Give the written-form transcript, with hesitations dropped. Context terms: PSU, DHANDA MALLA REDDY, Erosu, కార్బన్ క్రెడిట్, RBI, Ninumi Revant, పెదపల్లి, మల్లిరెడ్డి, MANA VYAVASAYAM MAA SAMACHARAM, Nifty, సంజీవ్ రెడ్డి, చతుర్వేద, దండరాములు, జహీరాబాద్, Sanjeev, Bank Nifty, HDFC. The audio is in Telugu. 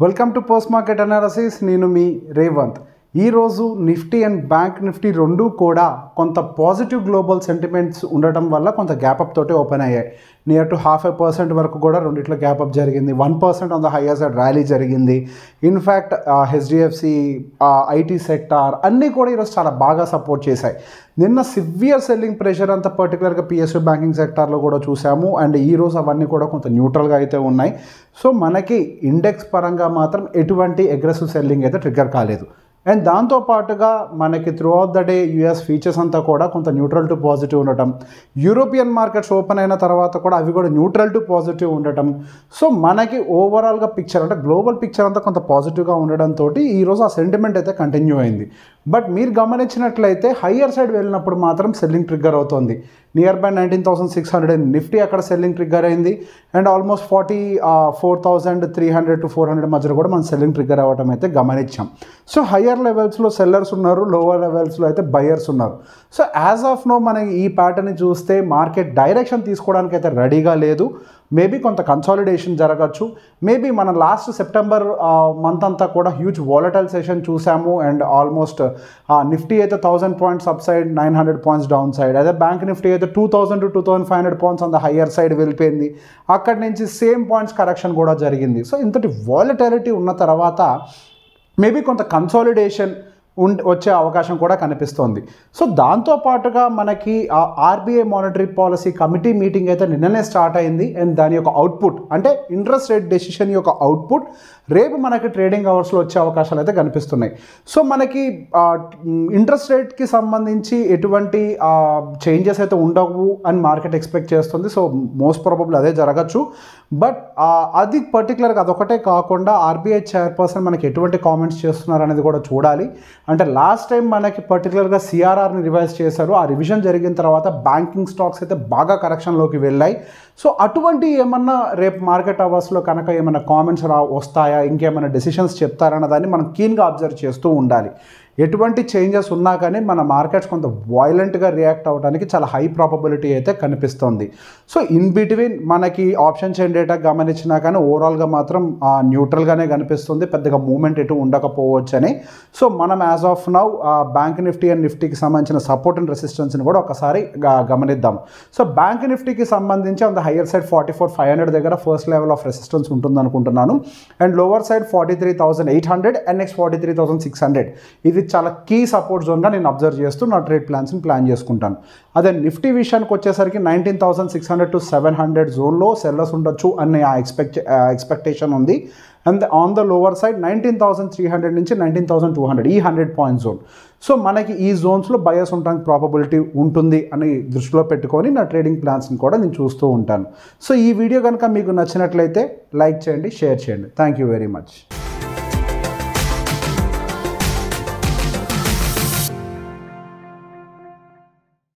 Welcome to Post Market Analysis. Ninumi Revant. Erosu Nifty and Bank Nifty Rondu Koda Konta positive global sentiments Undatam Valla Konta gap up tote open aye. Near to 0.5% work Koda Ronditla gap up Jarigindi, 1% on the higher side rally Jarigindi. In fact, HDFC, IT sector, Anni Kodi Rostala Baga support Chesai. Then a severe selling pressure on the particular PSU banking sector Logoda Chusamu and Eros of Anni Koda Konta neutral Gaita Unai. So Manaki index Paranga Matram, 820 aggressive selling at the trigger Kaledu. And danto paatuga manaki throughout the day US features anta kuda konta neutral to positive undatam, European markets open aina tarvata kuda avi kuda neutral to positive undatam. So manaki overall ga picture ante global picture anta konta positive ga undadam toti ee roju aa sentiment aithe continue ayindi. But meer gamanichinatlaithe higher side vellinappudu matram selling trigger avutundi. Nearby 19,600 Nifty akkada selling trigger ayindi and almost 44,300 to 400 madhya kuda man selling trigger avatam aithe gamanicham. So higher levels lo sellers unnaru, lower levels lo aithe buyers unnaru. So as of now manaki ee pattern ni chuste market direction teeskodaniki aithe ready ga ledu. Maybe konta consolidation jaragachu, maybe mana last September month anta kuda huge volatile session chusamu and almost Nifty aithe 1000 points upside, 900 points downside, aithe Bank Nifty aithe 2000 to 2500 points on the higher side vellipoyindi, akkad nunchi same points correction kuda jarigindi. So intati volatility unna tarvata maybe konta consolidation వచ్చే అవకాశం కూడా కనిపిస్తుంది. సో దాంతో పాటుగా మనకి RBI monetary policy committee meeting అయితే నిన్ననే స్టార్ట్ అయింది అండ్ దాని యొక్క అవుట్పుట్ అంటే ఇంట్రెస్ట్ రేట్ డెసిషన్ యొక్క అవుట్పుట్ రేపు మనకి ట్రేడింగ్ అవర్స్లో వచ్చే అవకాశాలు అయితే కనిపిస్తున్నాయి. సో మనకి ఇంట్రెస్ట్ రేట్కి సంబంధించి ఎటువంటి చేంజెస్ అయితే ఉండవు అని మార్కెట్ ఎక్స్పెక్ట్ చేస్తుంది. సో మోస్ట్ ప్రాబబ్లీ అదే జరగచ్చు. బట్ అది పర్టికులర్గా అదొకటే కాకుండా RBI చైర్పర్సన్ మనకి ఎటువంటి కామెంట్స్ చేస్తున్నారు అనేది కూడా చూడాలి. అంటే లాస్ట్ టైం మనకి పర్టికులర్గా సిఆర్ఆర్ని రివైజ్ చేశారు. ఆ రివిజన్ జరిగిన తర్వాత బ్యాంకింగ్ స్టాక్స్ అయితే బాగా కరెక్షన్లోకి వెళ్ళాయి. సో అటువంటి ఏమన్నా రేపు మార్కెట్ అవర్స్లో కనుక ఏమైనా కామెంట్స్ వస్తాయా, ఇంకేమైనా డెసిషన్స్ చెప్తారన్న దాన్ని మనం కీన్గా అబ్జర్వ్ చేస్తూ ఉండాలి. ఎటువంటి చేంజెస్ ఉన్నా కానీ మన మార్కెట్స్ కొంత వైలెంట్గా రియాక్ట్ అవ్వడానికి చాలా హై ప్రాబబిలిటీ అయితే కనిపిస్తుంది. సో ఇన్ బిట్వీన్ మనకి ఆప్షన్ చైన్ డేటా గమనించినా కానీ ఓవరాల్గా మాత్రం న్యూట్రల్గానే కనిపిస్తుంది, పెద్దగా మూమెంట్ ఎటు ఉండకపోవచ్చని. సో మనం as of now bank Nifty and నిఫ్టీకి సంబంధించిన సపోర్ట్ అండ్ రెసిస్టెన్స్ని కూడా ఒకసారి గమనిద్దాం. సో బ్యాంక్ నిఫ్టీకి సంబంధించి అంత హయ్యర్ సైడ్ 44,500 దగ్గర ఫస్ట్ లెవెల్ ఆఫ్ రెసిస్టెన్స్ ఉంటుంది అనుకుంటున్నాను and lower side 43,800 and next 43,600 ఇది చాలా కీ సపోర్ట్ జోన్గా నేను అబ్జర్వ్ చేస్తూ నా ట్రేడ్ ప్లాన్స్ని ప్లాన్ చేసుకుంటాను. అదే నిఫ్టీ విషయానికి వచ్చేసరికి 19,600 టు 700 జోన్లో సెల్లర్స్ ఉండొచ్చు అనే ఎక్స్పెక్టేషన్ ఉంది. And on the lower side 19,300 నుంచి 19,200 ఈ 100 పాయింట్ జోన్. సో మనకి ఈ జోన్స్లో బయస్ ఉండడానికి ప్రాబబిలిటీ ఉంటుంది అని దృష్టిలో పెట్టుకొని నా ట్రేడింగ్ ప్లాన్స్ని కూడా నేను చూస్తూ ఉంటాను. సో ఈ వీడియో కనుక మీకు నచ్చినట్లయితే లైక్ చేయండి, షేర్ చేయండి. Thank you very much.